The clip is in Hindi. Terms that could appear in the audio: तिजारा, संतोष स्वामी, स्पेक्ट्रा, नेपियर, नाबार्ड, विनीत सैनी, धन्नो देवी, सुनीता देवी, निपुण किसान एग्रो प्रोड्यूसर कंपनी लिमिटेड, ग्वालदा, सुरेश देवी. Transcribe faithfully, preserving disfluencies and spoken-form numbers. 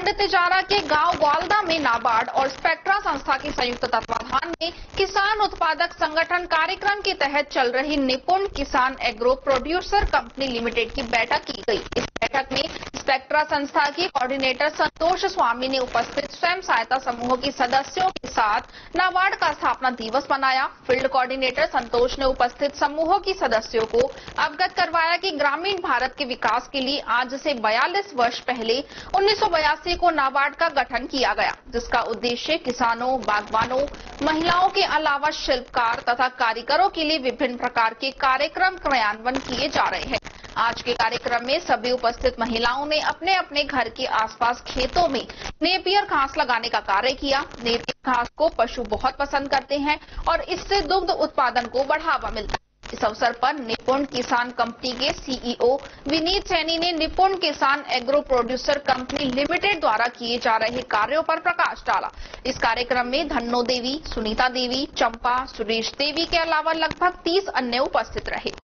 खंड तिजारा के गांव ग्वालदा में नाबार्ड और स्पेक्ट्रा संस्था के संयुक्त तत्वाधान में किसान उत्पादक संगठन कार्यक्रम के तहत चल रही निपुण किसान एग्रो प्रोड्यूसर कंपनी लिमिटेड की बैठक की गई। इस बैठक में स्पेक्ट्रा संस्था के कोऑर्डिनेटर संतोष स्वामी ने उपस्थित स्वयं सहायता समूह के सदस्यों के साथ नाबार्ड का स्थापना दिवस मनाया। फील्ड कोऑर्डिनेटर संतोष ने उपस्थित समूहों के सदस्यों को अवगत करवाया कि ग्रामीण भारत के विकास के लिए आज से बयालीस वर्ष पहले उन्नीस सौ बयासी को नाबार्ड का गठन किया गया, जिसका उद्देश्य किसानों, बागवानों, महिलाओं के अलावा शिल्पकार तथा कारीगरों के लिए विभिन्न प्रकार के कार्यक्रम क्रियान्वयन किए जा रहे हैं। आज के कार्यक्रम में सभी उपस्थित महिलाओं ने अपने अपने घर के आसपास खेतों में नेपियर घास लगाने का कार्य किया। नेपियर घास को पशु बहुत पसंद करते हैं और इससे दुग्ध उत्पादन को बढ़ावा मिलता है। इस अवसर पर निपुण किसान कंपनी के सीईओ विनीत सैनी ने निपुण किसान एग्रो प्रोड्यूसर कंपनी लिमिटेड द्वारा किए जा रहे कार्यों पर प्रकाश डाला। इस कार्यक्रम में धन्नो देवी, सुनीता देवी, चंपा, सुरेश देवी के अलावा लगभग तीस अन्य उपस्थित रहे।